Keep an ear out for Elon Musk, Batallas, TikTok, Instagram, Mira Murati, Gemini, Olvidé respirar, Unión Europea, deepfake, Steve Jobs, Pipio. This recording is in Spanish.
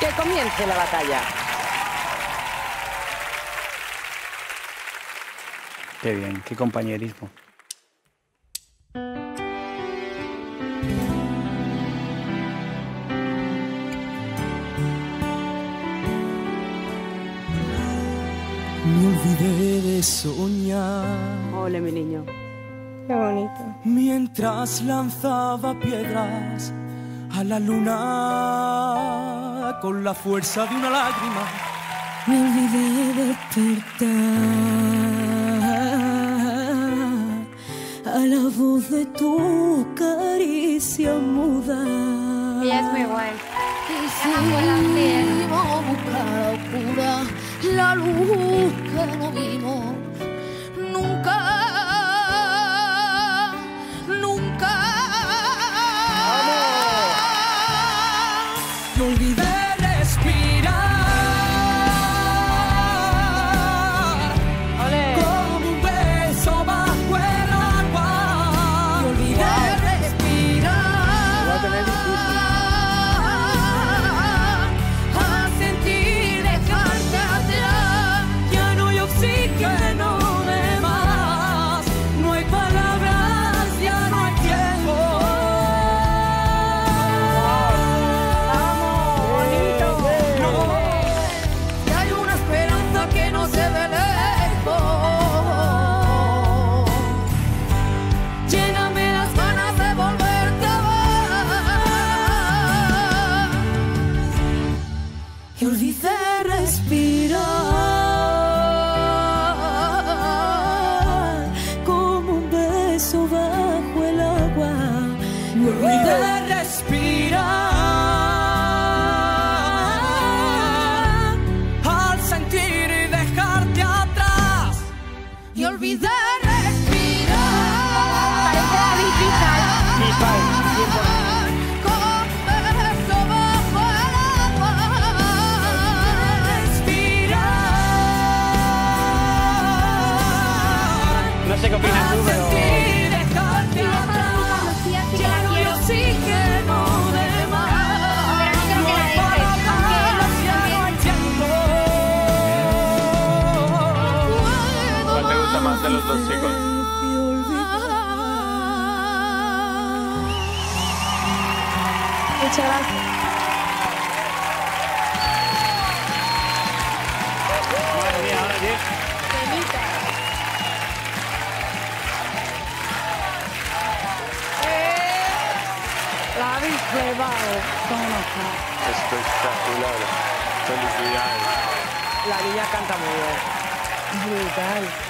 Que comience la batalla. Qué bien, qué compañerismo. Me olvidé de soñar. Ole, mi niño. Qué bonito. Mientras lanzaba piedras a la luna con la fuerza de una lágrima. Me olvidé de despertar a la voz de tu caricia muda. Ella es muy buena. Y si la la luz que no vino nunca, nunca. Me olvidé respirar. ¡Olé! Como un beso bajo el agua. Me olvidé respirar. Me olvidé respirar como un beso bajo el agua. Me olvidé respirar al sentir y dejarte atrás. Me olvidé respirar. Parece difícil. Sí, parece. No sé qué opinas tú, pero... ¿Cuál te gusta más de los dos chicos? Muchas gracias. Madre mía, ahora sí. La habéis llevado. Espectacular. Felicidades. La niña canta muy bien. Brutal.